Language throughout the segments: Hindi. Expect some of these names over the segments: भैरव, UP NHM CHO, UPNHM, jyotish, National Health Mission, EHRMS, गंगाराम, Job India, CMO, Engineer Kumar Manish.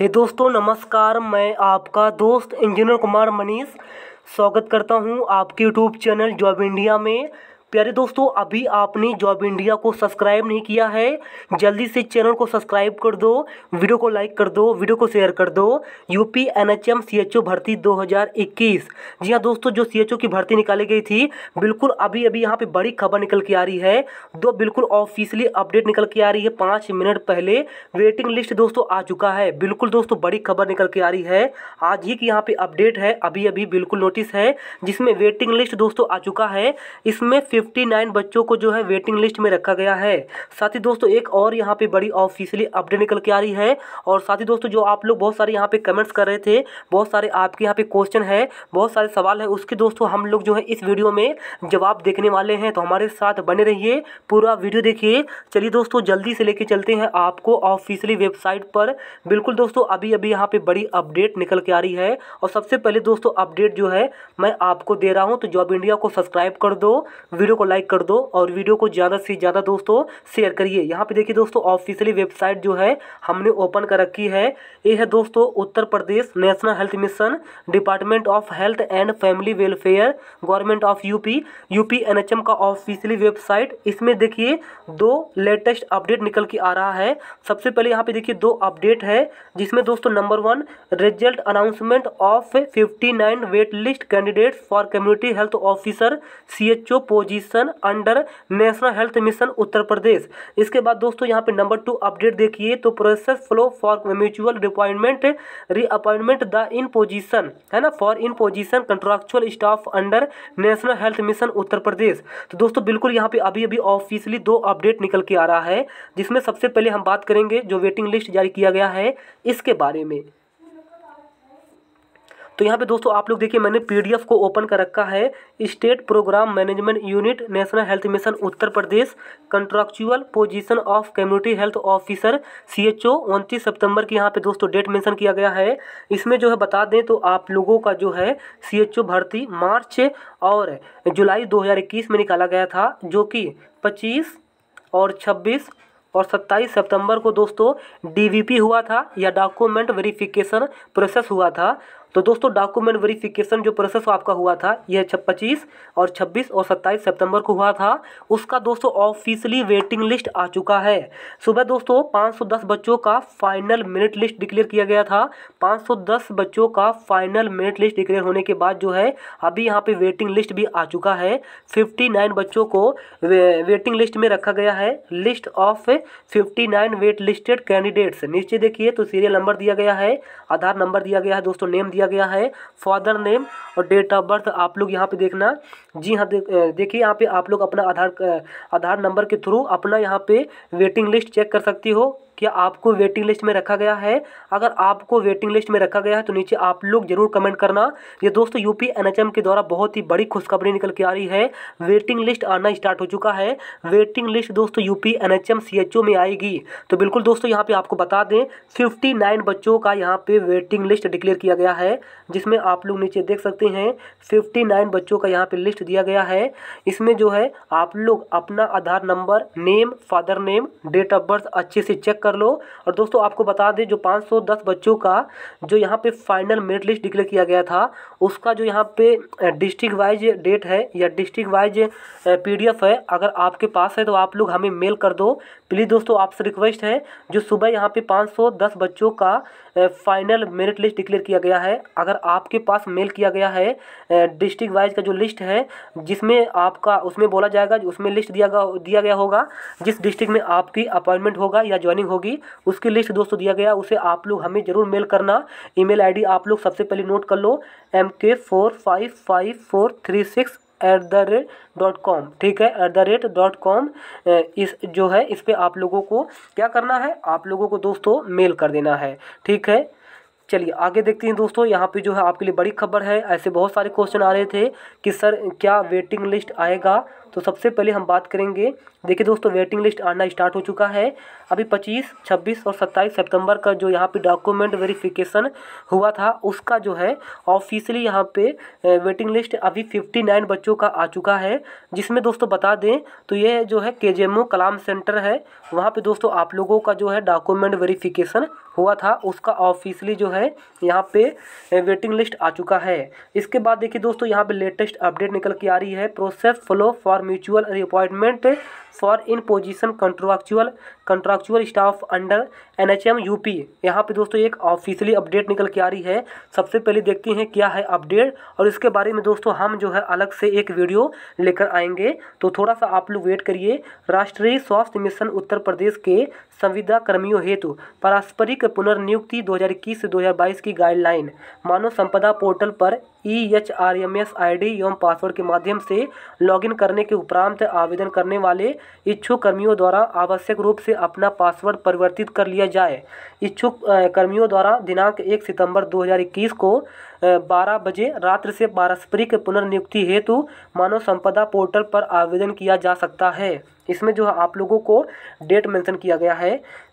हे दोस्तों नमस्कार, मैं आपका दोस्त इंजीनियर कुमार मनीष स्वागत करता हूं आपके यूट्यूब चैनल जॉब इंडिया में। प्यारे दोस्तों, अभी आपने जॉब इंडिया को सब्सक्राइब नहीं किया है, जल्दी से चैनल को सब्सक्राइब कर दो, वीडियो को लाइक कर दो, वीडियो को शेयर कर दो। यूपी एनएचएम सीएचओ भर्ती 2021, जी हाँ दोस्तों, जो सीएचओ की भर्ती निकाली गई थी, बिल्कुल अभी अभी यहाँ पे बड़ी खबर निकल के आ रही है। दो बिल्कुल ऑफिशियली अपडेट निकल के आ रही है, 5 मिनट पहले वेटिंग लिस्ट दोस्तों आ चुका है। बिल्कुल दोस्तों बड़ी खबर निकल के आ रही है आज ही की, यहाँ पे अपडेट है अभी अभी, बिल्कुल नोटिस है जिसमें वेटिंग लिस्ट दोस्तों आ चुका है। इसमें 59 बच्चों को जो है वेटिंग लिस्ट में रखा गया है। साथ ही दोस्तों एक और यहाँ पे बड़ी ऑफिशियली अपडेट निकल के आ रही है। और साथ ही दोस्तों जो आप लोग बहुत सारे यहाँ पे कमेंट्स कर रहे थे, बहुत सारे आपके यहाँ पे क्वेश्चन है, बहुत सारे सवाल है, उसके दोस्तों हम लोग जो है इस वीडियो में जवाब देखने वाले हैं। तो हमारे साथ बने रहिए, पूरा वीडियो देखिए। चलिए दोस्तों जल्दी से लेके चलते हैं आपको ऑफिशियली वेबसाइट पर। बिल्कुल दोस्तों अभी अभी यहाँ पे बड़ी अपडेट निकल के आ रही है। और सबसे पहले दोस्तों अपडेट जो है मैं आपको दे रहा हूँ, तो जॉब इंडिया को सब्सक्राइब कर दो, वीडियो को लाइक कर दो और वीडियो को ज़्यादा से ज़्यादा दोस्तों शेयर करिए। यहाँ पे देखिए दोस्तों ऑफिशियली वेबसाइट जो है हमने ओपन कर रखी है। ये है दोस्तों Uttar Pradesh national health mission, department of health and family welfare, government of UP, UP NHM का ऑफिशियली वेबसाइट। इसमें देखिए 2 लेटेस्ट अपडेट निकल के आ रहा है। सबसे पहले यहाँ पर देखिए 2 अपडेट है, जिसमें दोस्तों number 1 result announcement of 59 wait list candidates for community health officer CHO position under national health mission Uttar Pradesh. इसके बाद दोस्तों यहाँ पे नंबर 2 अपडेट देखिए, तो process flow for mutual reappointment reappointment the in position है ना, for in position contractual staff under national health mission Uttar Pradesh. तो दोस्तों बिल्कुल यहाँ पे अभी अभी ऑफिशियली 2 अपडेट निकल के आ रहा है, जिसमें सबसे पहले हम बात करेंगे जो वेटिंग लिस्ट जारी किया गया है इसके बारे में। तो यहाँ पे दोस्तों आप लोग देखिए मैंने PDF को ओपन कर रखा है। State programme management unit national health mission Uttar Pradesh, contractual position of community health officer CHO 29 सितंबर की यहाँ पे दोस्तों डेट मेंशन किया गया है। इसमें जो है बता दें तो आप लोगों का जो है CHO भर्ती मार्च और जुलाई 2021 में निकाला गया था, जो कि 25 और 26 और 27 सितंबर को दोस्तों DVP हुआ था या डॉक्यूमेंट वेरिफिकेशन प्रोसेस हुआ था। तो दोस्तों डॉक्यूमेंट वेरिफिकेशन जो प्रोसेस आपका हुआ था यह 25 और 26 और 27 सितंबर को हुआ था। उसका दोस्तों ऑफिशियली वेटिंग लिस्ट आ चुका है। सुबह दोस्तों 510 बच्चों का फाइनल मेरिट लिस्ट डिक्लेयर किया गया था। 510 बच्चों का फाइनल मेरिट लिस्ट डिक्लेयर होने के बाद जो है अभी यहाँ पे वेटिंग लिस्ट भी आ चुका है। 59 बच्चों को वेटिंग लिस्ट में रखा गया है। List of 59 wait listed candidates, नीचे देखिए तो सीरियल नंबर दिया गया है, आधार नंबर दिया गया है दोस्तों, नेम दिया गया है, फादर नेम और डेट ऑफ बर्थ आप लोग यहाँ पे देखना। जी हाँ देखिए यहाँ पे आप लोग अपना आधार नंबर के थ्रू अपना यहाँ पे वेटिंग लिस्ट चेक कर सकती हो कि आपको वेटिंग लिस्ट में रखा गया है। अगर आपको वेटिंग लिस्ट में रखा गया है तो नीचे आप लोग जरूर कमेंट करना। ये दोस्तों यूपी एनएचएम के द्वारा बहुत ही बड़ी खुशखबरी निकल के आ रही है, वेटिंग लिस्ट आना स्टार्ट हो चुका है। वेटिंग लिस्ट दोस्तों यूपी एनएचएम CHO में आएगी। तो बिल्कुल दोस्तों यहाँ पे आपको बता दें 59 बच्चों का यहाँ पे वेटिंग लिस्ट डिक्लेयर किया गया है, जिसमें आप लोग नीचे देख सकते हैं 59 बच्चों का यहाँ पे लिस्ट दिया गया है। इसमें जो है आप लोग अपना Aadhaar number, name, father name, date of birth अच्छे से चेक कर लो। और दोस्तों आपको बता दें जो 510 बच्चों का जो यहाँ पे फाइनल मेरिट लिस्ट डिक्लेयर किया गया था, उसका जो यहाँ पे डिस्ट्रिक्ट वाइज डेट है या डिस्ट्रिक्ट वाइज PDF है, अगर आपके पास है तो आप लोग हमें मेल कर दो प्लीज़। दोस्तों आपसे रिक्वेस्ट है, जो सुबह यहाँ पे 510 बच्चों का फाइनल मेरिट लिस्ट डिक्लेयर किया गया है, अगर आपके पास मेल किया गया है डिस्ट्रिक्ट वाइज का जो लिस्ट है, जिसमें आपका उसमें बोला जाएगा, उसमें लिस्ट दिया गया होगा जिस डिस्ट्रिक्ट में आपकी अपॉइंटमेंट होगा या ज्वाइनिंग होगी, उसकी लिस्ट दोस्तों दिया गया, उसे आप लोग हमें ज़रूर मेल करना। ईमेल ID आप लोग सबसे पहले नोट कर लो, mk455436@.com, ठीक है, @.com इस जो है इस पर आप लोगों को क्या करना है, आप लोगों को दोस्तों मेल कर देना है, ठीक है। चलिए आगे देखते हैं दोस्तों, यहाँ पे जो है आपके लिए बड़ी खबर है। ऐसे बहुत सारे क्वेश्चन आ रहे थे कि सर क्या वेटिंग लिस्ट आएगा, तो सबसे पहले हम बात करेंगे। देखिए दोस्तों वेटिंग लिस्ट आना स्टार्ट हो चुका है। अभी 25, 26 और 27 सितंबर का जो यहाँ पे डॉक्यूमेंट वेरिफिकेशन हुआ था, उसका जो है ऑफिशियली यहाँ पे वेटिंग लिस्ट अभी 59 बच्चों का आ चुका है। जिसमें दोस्तों बता दें तो ये जो है KJM कलाम सेंटर है, वहाँ पर दोस्तों आप लोगों का जो है डॉक्यूमेंट वेरिफिकेशन हुआ था उसका ऑफिशियली जो है यहाँ पे वेटिंग लिस्ट आ चुका है। इसके बाद देखिए दोस्तों यहाँ पे लेटेस्ट अपडेट निकल के आ रही है, process flow for mutual appointment for in position contractual staff under NHM UP. यहाँ पे दोस्तों एक ऑफिशियली अपडेट निकल के आ रही है। सबसे पहले देखते हैं क्या है अपडेट, और इसके बारे में दोस्तों हम जो है अलग से एक वीडियो लेकर आएंगे, तो थोड़ा सा आप लोग वेट करिए। राष्ट्रीय स्वास्थ्य मिशन उत्तर प्रदेश के संविदा कर्मियों हेतु पारस्परिक पुनर्नियुक्ति 2021 से 2022 की गाइडलाइन। मानव संपदा पोर्टल पर EHRMS ID एवं पासवर्ड के माध्यम से लॉगिन करने के उपरांत आवेदन करने वाले इच्छुक कर्मियों द्वारा आवश्यक रूप से अपना पासवर्ड परिवर्तित कर लिया जाए। इच्छुक कर्मियों द्वारा दिनांक 1 सितंबर 2021 को 12 बजे रात्र से पारस्परिक पुनर्नियुक्ति हेतु मानव संपदा पोर्टल पर आवेदन किया जा सकता है। इसमें जो है आप लोगों को डेट मेंशन किया गया है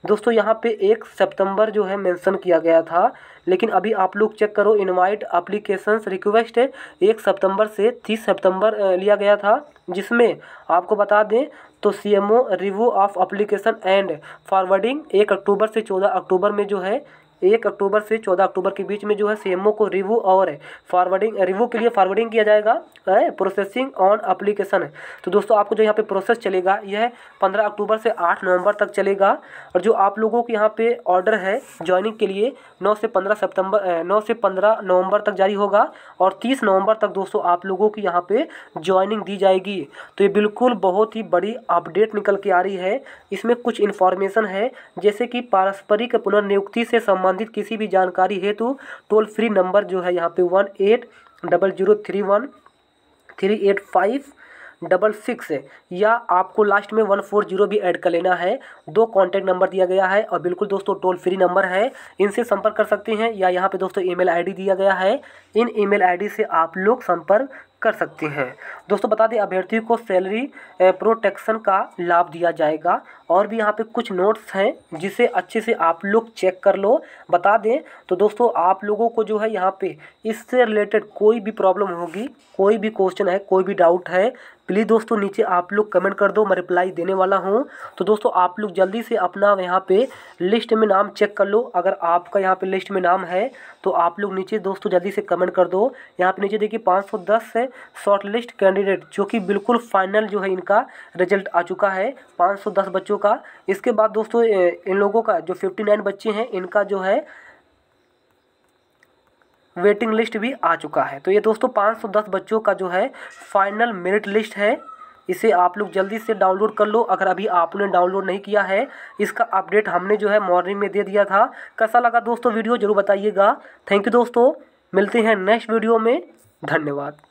दोस्तों, यहाँ पे 1 सितंबर जो है मेंशन किया गया था, लेकिन अभी आप लोग चेक करो, इनवाइट एप्लीकेशंस रिक्वेस्ट 1 सितंबर से 30 सितंबर लिया गया था, जिसमें आपको बता दें तो CMO review of application and forwarding 1 अक्टूबर से 14 अक्टूबर में जो है 1 अक्टूबर से 14 अक्टूबर के बीच में जो है CMO को रिव्यू और फॉरवर्डिंग रिव्यू के लिए फॉरवर्डिंग किया जाएगा प्रोसेसिंग ऑन एप्लीकेशन। तो दोस्तों आपको जो यहाँ पे प्रोसेस चलेगा यह 15 अक्टूबर से 8 नवंबर तक चलेगा, और जो आप लोगों के यहाँ पे ऑर्डर है ज्वाइनिंग के लिए 9 से 15 नवंबर तक जारी होगा, और 30 नवंबर तक दोस्तों आप लोगों की यहाँ पर ज्वाइनिंग दी जाएगी। तो ये बिल्कुल बहुत ही बड़ी अपडेट निकल के आ रही है। इसमें कुछ इन्फॉर्मेशन है जैसे कि पारस्परिक पुनर्नियुक्ति से संबंधित किसी भी जानकारी हेतु टोल फ्री नंबर जो है यहाँ पे 1800313856 है, या आपको लास्ट में 140 भी ऐड कर लेना है। 2 कॉन्टैक्ट नंबर दिया गया है, और बिल्कुल दोस्तों टोल फ्री नंबर है, इनसे संपर्क कर सकते हैं, या यहाँ पे दोस्तों ईमेल आईडी दिया गया है, इन ईमेल आईडी से आप लोग संपर्क कर सकते हैं। दोस्तों बता दें अभ्यर्थियों को सैलरी प्रोटेक्शन का लाभ दिया जाएगा, और भी यहाँ पे कुछ नोट्स हैं जिसे अच्छे से आप लोग चेक कर लो। बता दें तो दोस्तों आप लोगों को जो है यहाँ पे इससे रिलेटेड कोई भी प्रॉब्लम होगी, कोई भी क्वेश्चन है, कोई भी डाउट है, प्लीज़ दोस्तों नीचे आप लोग कमेंट कर दो, मैं रिप्लाई देने वाला हूँ। तो दोस्तों आप लोग जल्दी से अपना यहाँ पे लिस्ट में नाम चेक कर लो, अगर आपका यहाँ पे लिस्ट में नाम है तो आप लोग नीचे दोस्तों जल्दी से कमेंट कर दो। यहाँ पे नीचे देखिए 510 है शॉर्ट लिस्ट कैंडिडेट, जो कि बिल्कुल फाइनल जो है इनका रिजल्ट आ चुका है 510 बच्चों का। इसके बाद दोस्तों इन लोगों का जो 59 बच्चे हैं इनका जो है वेटिंग लिस्ट भी आ चुका है। तो ये दोस्तों 510 बच्चों का जो है फाइनल मेरिट लिस्ट है, इसे आप लोग जल्दी से डाउनलोड कर लो अगर अभी आपने डाउनलोड नहीं किया है। इसका अपडेट हमने जो है मॉर्निंग में दे दिया था। कैसा लगा दोस्तों वीडियो ज़रूर बताइएगा। थैंक यू दोस्तों, मिलते हैं नेक्स्ट वीडियो में, धन्यवाद।